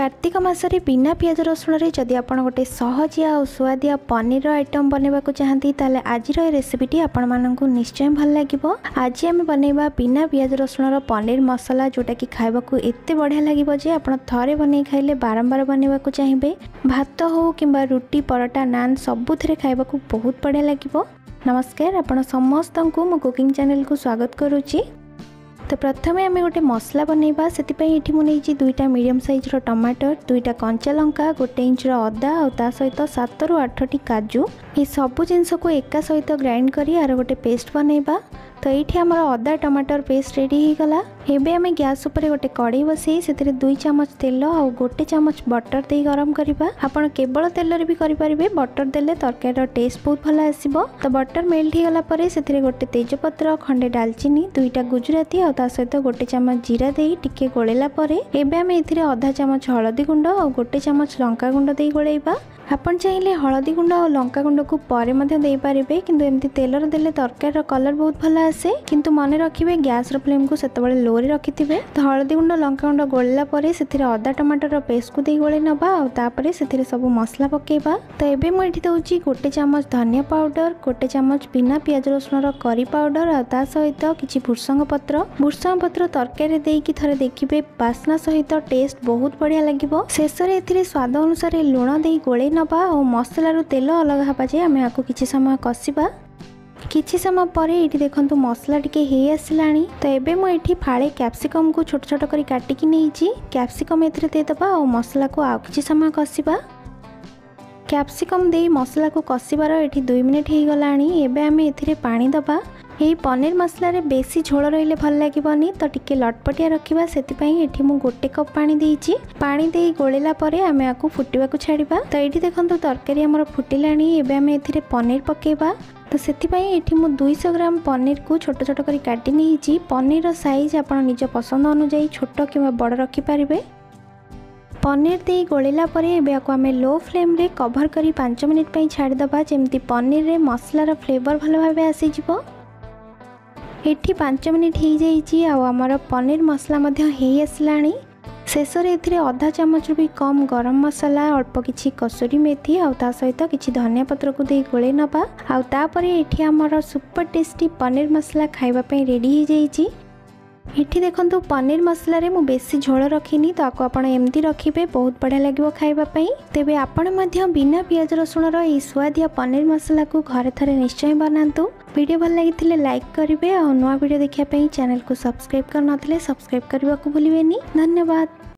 कार्तिक मासरे बिना पियाज रसुण जदि आप गोटे सहजिया और सुआदिया पनीर आइटम बनवा चाहती आज रेसिपीटी आपण मानकु निश्चय भल लागिबो। आज आम बनवा बिना पियाज रसुण पनीर मसाला जोटा कि खाइबाकू एते बढ़िया लागिबो जे आपण थरे बने खाइले बारंबार बनवाकू चाहिए। भात हो किंबा रुटी परोटा नान सबुथरे खाइबाकू बहुत बढ़िया लागिबो। नमस्कार, आपण समस्तंकु मो कुकिंग चैनल को स्वागत करुछि। तो प्रथमे आम गोटे मसला बनवा से मुझे दुईटा मीडियम साइज टमाटर, दुईटा कंचा लंका, गोटे इंच अदा और ता सहित 7 ରୁ 8ଟି काजू ये सब जिनस को एका सहित ग्राइंड कर आर गोटे पेस्ट बनवा। तो ये आम अदा टमाटर पेस्ट रेडी हो गला। एबे आम गैस उपर गोटे कड़े बसई से 2 चमच तेल और 1 चमच बटर दे गरम करवा। आपड़ केवल तेल भी करेंगे, बटर देले तरकारी टेस्ट बहुत भल आसो। तो बटर मेल्ट हो गलापर से गोटे तेजपत्र, खंडे डालचीनी, 2टा गुजराती और सहित 1 चमच जीरा दे टिके गोलेला परे एबे आम एथिरे अधा चमच हलदी गुंड और 1 चमच लंका गुंड दे गोलेइबा। आपन चाहिए हलदी गुंड और लंका गुंड को परे मध्य दे पारिबे, किंतु एमती तेलर देले तरकारी कलर बहुत भल आसे। किंतु मन रखिबे गैस रो फ्लेम को सेतबेले लो रे रखिथिबे। तो हलदी गुंड लंका गुंड गोलेला परे सेथिरे अदा टमाटर पेस्ट को दे गोले नबा और तापरे सेथिरे सब मसला पकेइबा। तो एबे म एठी दउची 1 चमच धनिया पाउडर, 1 चमच बिना पियाज रसुण रो करी पाउडर और ता सहित किछि भृषंग पत्र तरकारी देकी थरे देखिबे बासना सहित टेस्ट बहुत बढ़िया लागिबो। शेषरे एथिरे स्वाद अनुसार लूण देई गोले और मसलारू तेल अलग हाँ जे आम आपको किसी समय कसिबा। किसी समय पर ये देखो मसला टिके हो आसला। तो एबे मो एठी फाड़े कैप्सिकम को छोट छोट करी काटिकी नहीं कैप्सिकम एथिरे दे दबा और मसला को आउ किसी समय कसिबा। कैप्सिकम दे मसला को कसिबार ये 2 मिनिट हो गला। एबे आम एथिरे पानी दबा। यही पनीर मसला रे बेसी झोल रहिले भल लागिबनी, तो टिके लटपटिया रखिबा। सेतिपई एठी मु 1 कप पानी देइची। पानी देई गोलेला परे आमे आकु फुटिबाकू छाडीबा। तो एठी देखंतु तरकारी हमर फुटिलानी। एबे आमे एथिरे पनीर पकेइबा। तो सेतिपई एठी मु 200 ग्राम पनीर को छोट छोट करी काटी नेइची। पनीर रो साइज आपण निज पसंद अनुसार छोट किबा बड़ रखि परिबे। पनीर दे गोलेला परे एबे आकु आमे लो फ्लेम रे कवर करी 5 मिनिट पई छाडी दबा, जेमती पनीर रे मसला रो फ्लेवर भल भाबे आसी जिवो। एठी 5 मिनिट हो जाइए आमर पनीर मसला आसला। शेष में अधा चमच भी कम गरम मसाला, अल्प किछि कसुरी मेथी और ता सहित किछि धनिया पत्र को दे गोले नबा। आउ तापरे एठी आमर सुपर टेस्टी पनीर मसला खाइबा पे रेडी हो जाइए। एठी देखंतु पनीर मसला रे मु बेसी झोल रखिनी, तो आपको आपण एमती रखिबे बहुत बढ़िया लागिबो खाइबा पई। तेबे आपण मध्य बिना पियाज रसुण रो ई स्वादिया पनीर मसला को घरे थरे निश्चय बनांतु। वीडियो भल लागिथिले लाइक करिवे और नवा वीडियो देखिया पई चैनल को सब्सक्राइब कर नथिले सब्सक्राइब करबाकू भूलिबेनी। धन्यवाद।